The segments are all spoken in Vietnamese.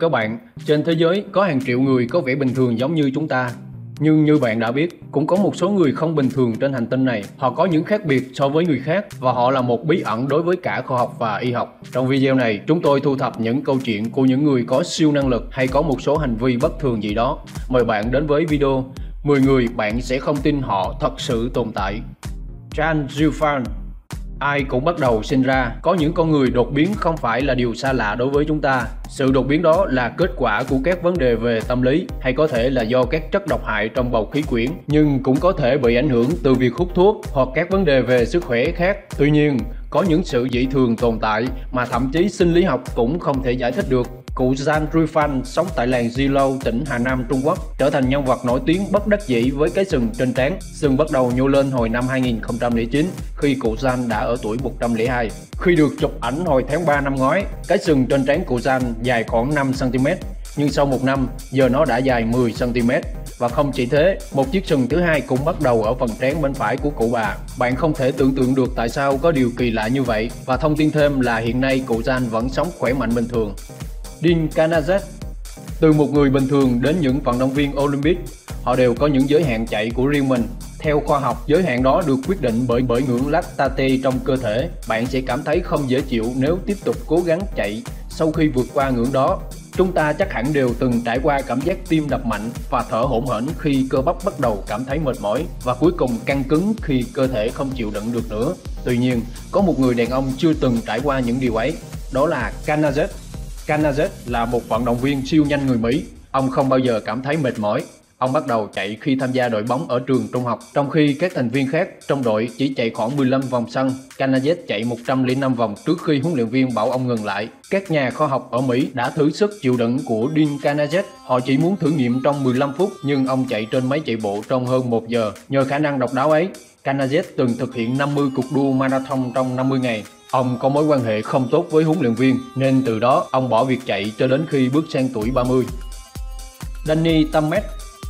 Các bạn, trên thế giới có hàng triệu người có vẻ bình thường giống như chúng ta. Nhưng như bạn đã biết, cũng có một số người không bình thường trên hành tinh này. Họ có những khác biệt so với người khác và họ là một bí ẩn đối với cả khoa học và y học. Trong video này, chúng tôi thu thập những câu chuyện của những người có siêu năng lực hay có một số hành vi bất thường gì đó. Mời bạn đến với video 10 người bạn sẽ không tin họ thật sự tồn tại. Zhang RuiFang. Ai cũng bắt đầu sinh ra, có những con người đột biến không phải là điều xa lạ đối với chúng ta. Sự đột biến đó là kết quả của các vấn đề về tâm lý hay có thể là do các chất độc hại trong bầu khí quyển, nhưng cũng có thể bị ảnh hưởng từ việc hút thuốc hoặc các vấn đề về sức khỏe khác. Tuy nhiên, có những sự dị thường tồn tại mà thậm chí sinh lý học cũng không thể giải thích được. Cụ Zhang RuiFang sống tại làng Yi Long, tỉnh Hà Nam, Trung Quốc, trở thành nhân vật nổi tiếng bất đắc dĩ với cái sừng trên trán. Sừng bắt đầu nhô lên hồi năm 2009 khi cụ Zhang đã ở tuổi 102. Khi được chụp ảnh hồi tháng 3 năm ngoái, cái sừng trên trán cụ Zhang dài khoảng 5 cm, nhưng sau một năm, giờ nó đã dài 10 cm. Và không chỉ thế, một chiếc sừng thứ hai cũng bắt đầu ở phần trán bên phải của cụ bà. Bạn không thể tưởng tượng được tại sao có điều kỳ lạ như vậy. Và thông tin thêm là hiện nay cụ Zhang vẫn sống khỏe mạnh bình thường. Dean Karnazes. Từ một người bình thường đến những vận động viên Olympic, họ đều có những giới hạn chạy của riêng mình. Theo khoa học, giới hạn đó được quyết định bởi ngưỡng lactate trong cơ thể. Bạn sẽ cảm thấy không dễ chịu nếu tiếp tục cố gắng chạy sau khi vượt qua ngưỡng đó. Chúng ta chắc hẳn đều từng trải qua cảm giác tim đập mạnh và thở hổn hển khi cơ bắp bắt đầu cảm thấy mệt mỏi và cuối cùng căng cứng khi cơ thể không chịu đựng được nữa. Tuy nhiên, có một người đàn ông chưa từng trải qua những điều ấy, đó là Karnazes. Karnazes là một vận động viên siêu nhanh người Mỹ. Ông không bao giờ cảm thấy mệt mỏi. Ông bắt đầu chạy khi tham gia đội bóng ở trường trung học, trong khi các thành viên khác trong đội chỉ chạy khoảng 15 vòng sân. Karnazes chạy 105 vòng trước khi huấn luyện viên bảo ông ngừng lại. Các nhà khoa học ở Mỹ đã thử sức chịu đựng của Dean Karnazes. Họ chỉ muốn thử nghiệm trong 15 phút, nhưng ông chạy trên máy chạy bộ trong hơn 1 giờ. Nhờ khả năng độc đáo ấy, Karnazes từng thực hiện 50 cuộc đua marathon trong 50 ngày. Ông có mối quan hệ không tốt với huấn luyện viên, nên từ đó ông bỏ việc chạy cho đến khi bước sang tuổi 30. Daniel Tammet.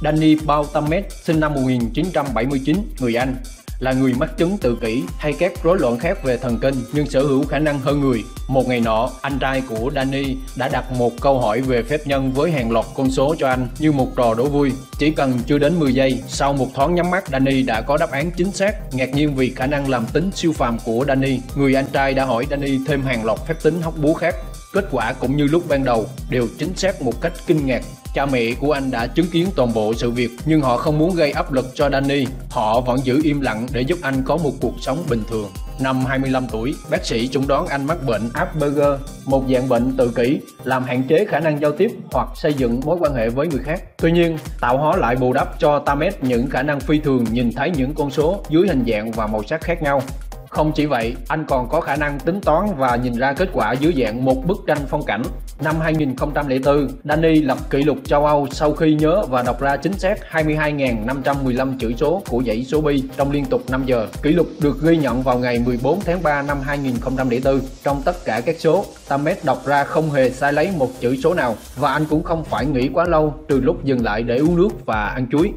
Daniel Tammet sinh năm 1979, người Anh, là người mắc chứng tự kỷ hay các rối loạn khác về thần kinh nhưng sở hữu khả năng hơn người. Một ngày nọ, anh trai của Daniel đã đặt một câu hỏi về phép nhân với hàng loạt con số cho anh như một trò đố vui. Chỉ cần chưa đến 10 giây, sau một thoáng nhắm mắt, Daniel đã có đáp án chính xác. Ngạc nhiên vì khả năng làm tính siêu phàm của Daniel, người anh trai đã hỏi Daniel thêm hàng loạt phép tính hóc búa khác. Kết quả cũng như lúc ban đầu, đều chính xác một cách kinh ngạc. Cha mẹ của anh đã chứng kiến toàn bộ sự việc, nhưng họ không muốn gây áp lực cho Daniel. Họ vẫn giữ im lặng để giúp anh có một cuộc sống bình thường. Năm 25 tuổi, bác sĩ chẩn đoán anh mắc bệnh Asperger, một dạng bệnh tự kỷ, làm hạn chế khả năng giao tiếp hoặc xây dựng mối quan hệ với người khác. Tuy nhiên, tạo hóa lại bù đắp cho Tammet những khả năng phi thường nhìn thấy những con số dưới hình dạng và màu sắc khác nhau. Không chỉ vậy, anh còn có khả năng tính toán và nhìn ra kết quả dưới dạng một bức tranh phong cảnh. Năm 2004, Daniel lập kỷ lục châu Âu sau khi nhớ và đọc ra chính xác 22.515 chữ số của dãy số pi trong liên tục 5 giờ. Kỷ lục được ghi nhận vào ngày 14 tháng 3 năm 2004. Trong tất cả các số, Tammet đọc ra không hề sai lấy một chữ số nào và anh cũng không phải nghĩ quá lâu trừ lúc dừng lại để uống nước và ăn chuối.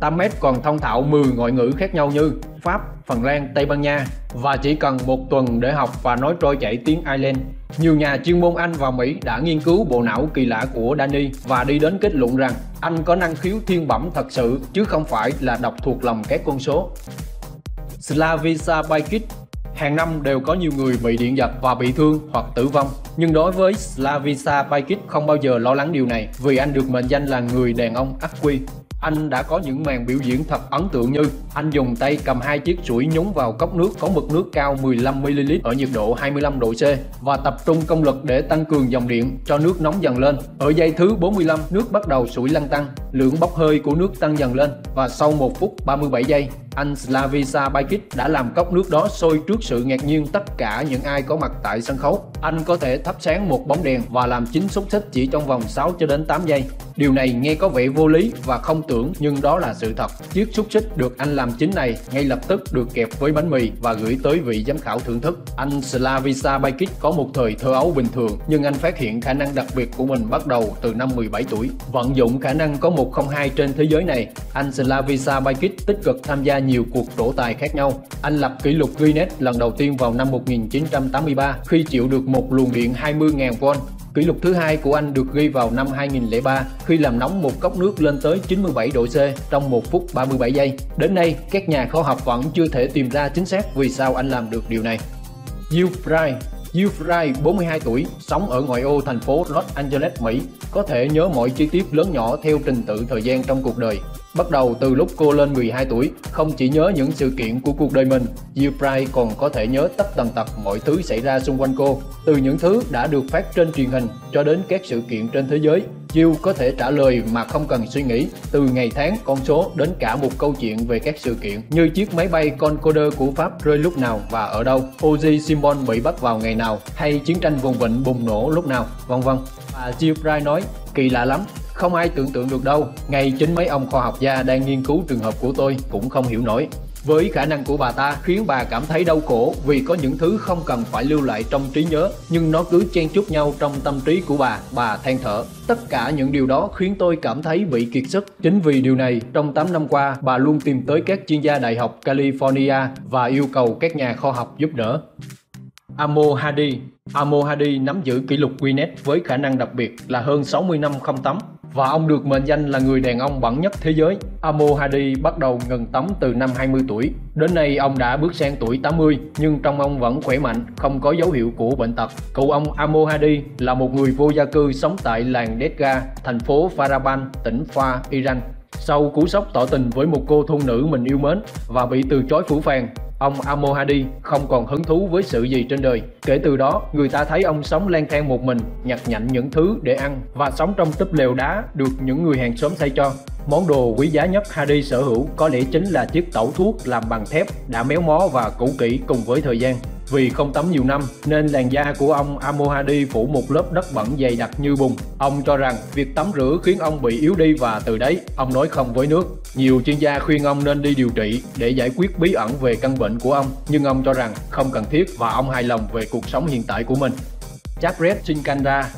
Tammet còn thông thạo 10 ngoại ngữ khác nhau như Pháp, Phần Lan, Tây Ban Nha và chỉ cần một tuần để học và nói trôi chảy tiếng Ireland. Nhiều nhà chuyên môn Anh và Mỹ đã nghiên cứu bộ não kỳ lạ của Daniel và đi đến kết luận rằng anh có năng khiếu thiên bẩm thật sự chứ không phải là đọc thuộc lòng các con số. Slavisa Pajkic. Hàng năm đều có nhiều người bị điện giật và bị thương hoặc tử vong. Nhưng đối với Slavisa Pajkic không bao giờ lo lắng điều này vì anh được mệnh danh là người đàn ông ác quy. Anh đã có những màn biểu diễn thật ấn tượng như anh dùng tay cầm hai chiếc chổi nhúng vào cốc nước có mực nước cao 15 ml ở nhiệt độ 25 độ C và tập trung công lực để tăng cường dòng điện cho nước nóng dần lên. Ở giây thứ 45, nước bắt đầu sủi lăn tăn, lượng bốc hơi của nước tăng dần lên và sau 1 phút 37 giây, anh Slavisa Pajkic đã làm cốc nước đó sôi trước sự ngạc nhiên tất cả những ai có mặt tại sân khấu. Anh có thể thắp sáng một bóng đèn và làm 9 xúc xích chỉ trong vòng 6 cho đến 8 giây. Điều này nghe có vẻ vô lý và không tưởng nhưng đó là sự thật. Chiếc xúc xích được anh làm chín này ngay lập tức được kẹp với bánh mì và gửi tới vị giám khảo thưởng thức. Anh Slavisa Pajkic có một thời thơ ấu bình thường nhưng anh phát hiện khả năng đặc biệt của mình bắt đầu từ năm 17 tuổi. Vận dụng khả năng có 102 trên thế giới này, anh Slavisa Pajkic tích cực tham gia nhiều cuộc trổ tài khác nhau. Anh lập kỷ lục Guinness lần đầu tiên vào năm 1983 khi chịu được một luồng điện 20.000V. Kỷ lục thứ hai của anh được ghi vào năm 2003 khi làm nóng một cốc nước lên tới 97 độ C trong 1 phút 37 giây. Đến nay, các nhà khoa học vẫn chưa thể tìm ra chính xác vì sao anh làm được điều này. Jill Price. Jill Price, 42 tuổi, sống ở ngoại ô thành phố Los Angeles, Mỹ, có thể nhớ mọi chi tiết lớn nhỏ theo trình tự thời gian trong cuộc đời. Bắt đầu từ lúc cô lên 12 tuổi, không chỉ nhớ những sự kiện của cuộc đời mình, Jill Price còn có thể nhớ tấp tần tật mọi thứ xảy ra xung quanh cô, từ những thứ đã được phát trên truyền hình cho đến các sự kiện trên thế giới. Jill có thể trả lời mà không cần suy nghĩ, từ ngày tháng, con số đến cả một câu chuyện về các sự kiện như chiếc máy bay Concorde của Pháp rơi lúc nào và ở đâu, Oji Simpson bị bắt vào ngày nào, hay chiến tranh vùng vịnh bùng nổ lúc nào, vân vân. Và Jill Price nói, kỳ lạ lắm, không ai tưởng tượng được đâu, ngay chính mấy ông khoa học gia đang nghiên cứu trường hợp của tôi cũng không hiểu nổi. Với khả năng của bà ta khiến bà cảm thấy đau khổ vì có những thứ không cần phải lưu lại trong trí nhớ nhưng nó cứ chen chúc nhau trong tâm trí của bà than thở. Tất cả những điều đó khiến tôi cảm thấy bị kiệt sức. Chính vì điều này, trong 8 năm qua, bà luôn tìm tới các chuyên gia Đại học California và yêu cầu các nhà khoa học giúp đỡ. Amo Hadi nắm giữ kỷ lục Guinness với khả năng đặc biệt là hơn 60 năm không tắm, và ông được mệnh danh là người đàn ông bẩn nhất thế giới. Amo Hadi bắt đầu ngừng tắm từ năm 20 tuổi. Đến nay ông đã bước sang tuổi 80, nhưng trong ông vẫn khỏe mạnh, không có dấu hiệu của bệnh tật. Cậu ông Amo Hadi là một người vô gia cư sống tại làng Dedga, thành phố Faraban, tỉnh Fa, Iran. Sau cú sốc tỏ tình với một cô thôn nữ mình yêu mến và bị từ chối phũ phàng, ông Amo Hadi không còn hứng thú với sự gì trên đời. Kể từ đó, người ta thấy ông sống lang thang một mình, nhặt nhạnh những thứ để ăn và sống trong túp lều đá được những người hàng xóm xây cho. Món đồ quý giá nhất Hadi sở hữu có lẽ chính là chiếc tẩu thuốc làm bằng thép đã méo mó và cũ kỹ cùng với thời gian. Vì không tắm nhiều năm nên làn da của ông Amo Hadi phủ một lớp đất bẩn dày đặc như bùn. Ông cho rằng việc tắm rửa khiến ông bị yếu đi và từ đấy ông nói không với nước. Nhiều chuyên gia khuyên ông nên đi điều trị để giải quyết bí ẩn về căn bệnh của ông, nhưng ông cho rằng không cần thiết và ông hài lòng về cuộc sống hiện tại của mình. Jaspreet Singh Kalra.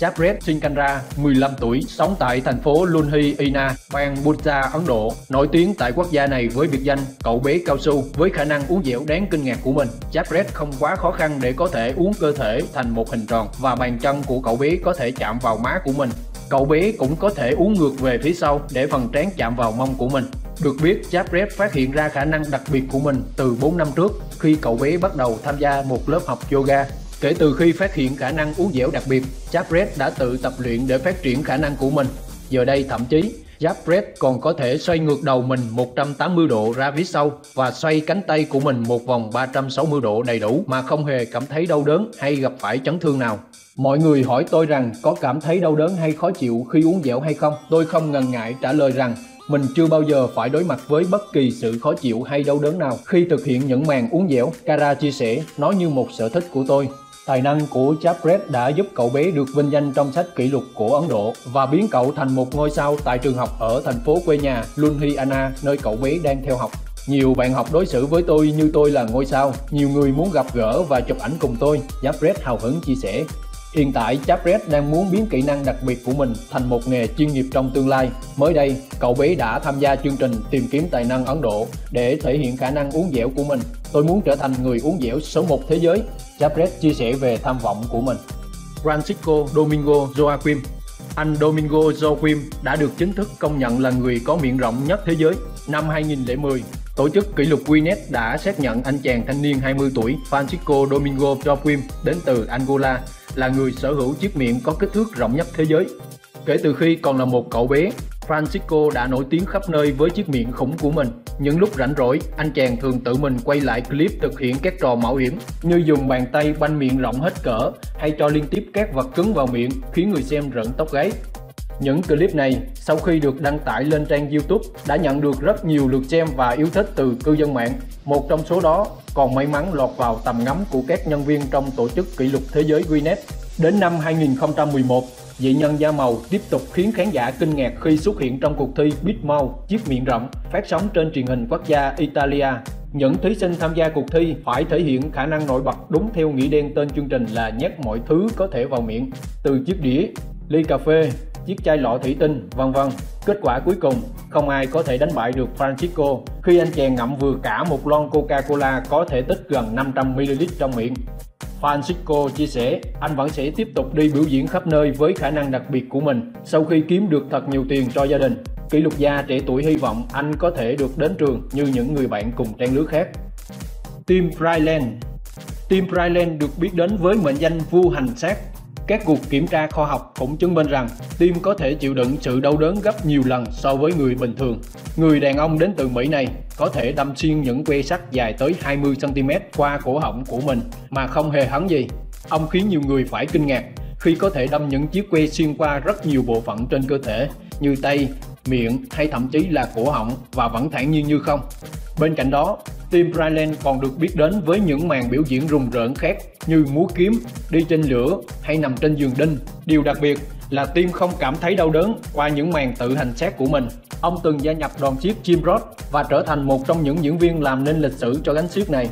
Jaspreet Singh Kalra, 15 tuổi, sống tại thành phố Ludhiana, bang Punjab, Ấn Độ, nổi tiếng tại quốc gia này với biệt danh cậu bé cao su với khả năng uốn dẻo đáng kinh ngạc của mình. Jaspreet không quá khó khăn để có thể uốn cơ thể thành một hình tròn và bàn chân của cậu bé có thể chạm vào má của mình. Cậu bé cũng có thể uốn ngược về phía sau để phần trán chạm vào mông của mình. Được biết, Jaspreet phát hiện ra khả năng đặc biệt của mình từ 4 năm trước khi cậu bé bắt đầu tham gia một lớp học yoga. Kể từ khi phát hiện khả năng uốn dẻo đặc biệt, Jaspreet đã tự tập luyện để phát triển khả năng của mình. Giờ đây thậm chí, Jaspreet còn có thể xoay ngược đầu mình 180 độ ra phía sau và xoay cánh tay của mình một vòng 360 độ đầy đủ mà không hề cảm thấy đau đớn hay gặp phải chấn thương nào. Mọi người hỏi tôi rằng có cảm thấy đau đớn hay khó chịu khi uốn dẻo hay không? Tôi không ngần ngại trả lời rằng mình chưa bao giờ phải đối mặt với bất kỳ sự khó chịu hay đau đớn nào khi thực hiện những màn uốn dẻo. Kalra chia sẻ, nó như một sở thích của tôi. Tài năng của Jaspreet đã giúp cậu bé được vinh danh trong sách kỷ lục của Ấn Độ và biến cậu thành một ngôi sao tại trường học ở thành phố quê nhà Ludhiana, nơi cậu bé đang theo học. Nhiều bạn học đối xử với tôi như tôi là ngôi sao, nhiều người muốn gặp gỡ và chụp ảnh cùng tôi, Jaspreet hào hứng chia sẻ. Hiện tại, Jaspreet đang muốn biến kỹ năng đặc biệt của mình thành một nghề chuyên nghiệp trong tương lai. Mới đây, cậu bé đã tham gia chương trình Tìm kiếm tài năng Ấn Độ để thể hiện khả năng uốn dẻo của mình. Tôi muốn trở thành người uốn dẻo số 1 thế giới, Jaspreet chia sẻ về tham vọng của mình. Francisco Domingo Joaquim. Anh Domingo Joaquim đã được chính thức công nhận là người có miệng rộng nhất thế giới. Năm 2010, Tổ chức kỷ lục Guinness đã xác nhận anh chàng thanh niên 20 tuổi Francisco Domingo Joaquim đến từ Angola là người sở hữu chiếc miệng có kích thước rộng nhất thế giới. Kể từ khi còn là một cậu bé, Francisco đã nổi tiếng khắp nơi với chiếc miệng khủng của mình. Những lúc rảnh rỗi, anh chàng thường tự mình quay lại clip thực hiện các trò mạo hiểm như dùng bàn tay banh miệng rộng hết cỡ hay cho liên tiếp các vật cứng vào miệng khiến người xem rợn tóc gáy. Những clip này, sau khi được đăng tải lên trang YouTube, đã nhận được rất nhiều lượt xem và yêu thích từ cư dân mạng. Một trong số đó còn may mắn lọt vào tầm ngắm của các nhân viên trong tổ chức kỷ lục thế giới Guinness. Đến năm 2011, dị nhân da màu tiếp tục khiến khán giả kinh ngạc khi xuất hiện trong cuộc thi Big Mouth, chiếc miệng rộng, phát sóng trên truyền hình quốc gia Italia. Những thí sinh tham gia cuộc thi phải thể hiện khả năng nổi bật đúng theo nghĩa đen tên chương trình là nhét mọi thứ có thể vào miệng, từ chiếc đĩa, ly cà phê, chiếc chai lọ thủy tinh, vân vân. Kết quả cuối cùng, không ai có thể đánh bại được Francisco khi anh chàng ngậm vừa cả một lon Coca-Cola có thể tích gần 500 ml trong miệng. Francisco chia sẻ, anh vẫn sẽ tiếp tục đi biểu diễn khắp nơi với khả năng đặc biệt của mình sau khi kiếm được thật nhiều tiền cho gia đình. Kỷ lục gia trẻ tuổi hy vọng anh có thể được đến trường như những người bạn cùng trang lứa khác. Tim Ryland. Tim Cridland được biết đến với mệnh danh vua hành xác. Các cuộc kiểm tra khoa học cũng chứng minh rằng tim có thể chịu đựng sự đau đớn gấp nhiều lần so với người bình thường. Người đàn ông đến từ Mỹ này có thể đâm xuyên những que sắt dài tới 20 cm qua cổ họng của mình mà không hề hấn gì. Ông khiến nhiều người phải kinh ngạc khi có thể đâm những chiếc que xuyên qua rất nhiều bộ phận trên cơ thể như tay, miệng hay thậm chí là cổ họng và vẫn thản nhiên như không. Bên cạnh đó, Tim Cridland còn được biết đến với những màn biểu diễn rùng rợn khác như múa kiếm, đi trên lửa hay nằm trên giường đinh. Điều đặc biệt là Tim không cảm thấy đau đớn qua những màn tự hành xác của mình. Ông từng gia nhập đoàn chiếc Chim Rod và trở thành một trong những diễn viên làm nên lịch sử cho gánh xiếc này.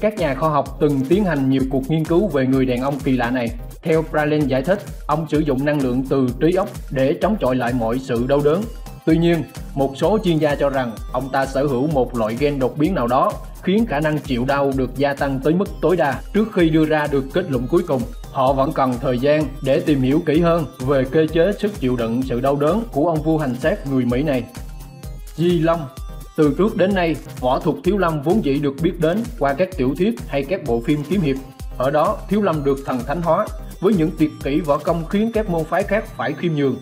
Các nhà khoa học từng tiến hành nhiều cuộc nghiên cứu về người đàn ông kỳ lạ này. Theo Cridland giải thích, ông sử dụng năng lượng từ trí óc để chống chọi lại mọi sự đau đớn. Tuy nhiên, một số chuyên gia cho rằng ông ta sở hữu một loại gen đột biến nào đó khiến khả năng chịu đau được gia tăng tới mức tối đa. Trước khi đưa ra được kết luận cuối cùng, họ vẫn cần thời gian để tìm hiểu kỹ hơn về cơ chế sức chịu đựng sự đau đớn của ông vua hành xác người Mỹ này. Yi Long. Từ trước đến nay, võ thuật Thiếu Lâm vốn dĩ được biết đến qua các tiểu thuyết hay các bộ phim kiếm hiệp. Ở đó, Thiếu Lâm được thần thánh hóa với những tuyệt kỹ võ công khiến các môn phái khác phải khiêm nhường.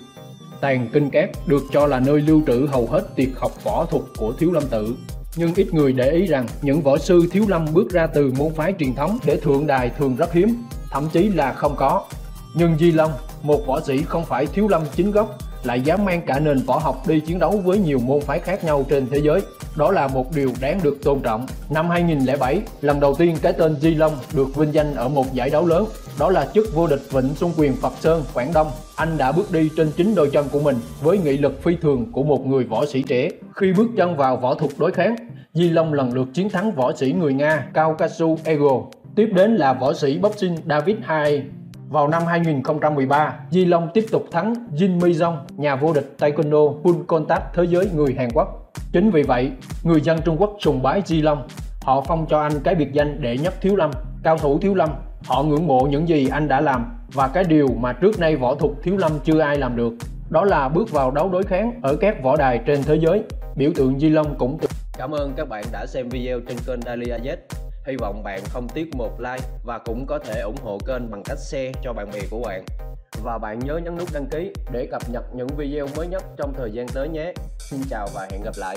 Tàng Kinh Các được cho là nơi lưu trữ hầu hết tuyệt học võ thuật của Thiếu Lâm tự. Nhưng ít người để ý rằng những võ sư Thiếu Lâm bước ra từ môn phái truyền thống để thượng đài thường rất hiếm, thậm chí là không có. Nhưng Yi Long, một võ sĩ không phải Thiếu Lâm chính gốc, lại dám mang cả nền võ học đi chiến đấu với nhiều môn phái khác nhau trên thế giới. Đó là một điều đáng được tôn trọng. Năm 2007, lần đầu tiên cái tên Yi Long được vinh danh ở một giải đấu lớn, đó là chức vô địch Vịnh Xuân Quyền Phật Sơn, Quảng Đông. Anh đã bước đi trên chính đôi chân của mình với nghị lực phi thường của một người võ sĩ trẻ. Khi bước chân vào võ thuật đối kháng, Yi Long lần lượt chiến thắng võ sĩ người Nga Kaukasu Ego, tiếp đến là võ sĩ boxing David Haye. Vào năm 2013, Yi Long tiếp tục thắng Jin Mi Jong, nhà vô địch Taekwondo Full Contact thế giới người Hàn Quốc. Chính vì vậy, người dân Trung Quốc sùng bái Yi Long. Họ phong cho anh cái biệt danh đệ nhất Thiếu Lâm, cao thủ Thiếu Lâm. Họ ngưỡng mộ những gì anh đã làm và cái điều mà trước nay võ thuật Thiếu Lâm chưa ai làm được, đó là bước vào đấu đối kháng ở các võ đài trên thế giới. Biểu tượng Yi Long cũng cảm ơn các bạn đã xem video trên kênh Daily AZ. Hy vọng bạn không tiếc một like và cũng có thể ủng hộ kênh bằng cách share cho bạn bè của bạn. Và bạn nhớ nhấn nút đăng ký để cập nhật những video mới nhất trong thời gian tới nhé. Xin chào và hẹn gặp lại.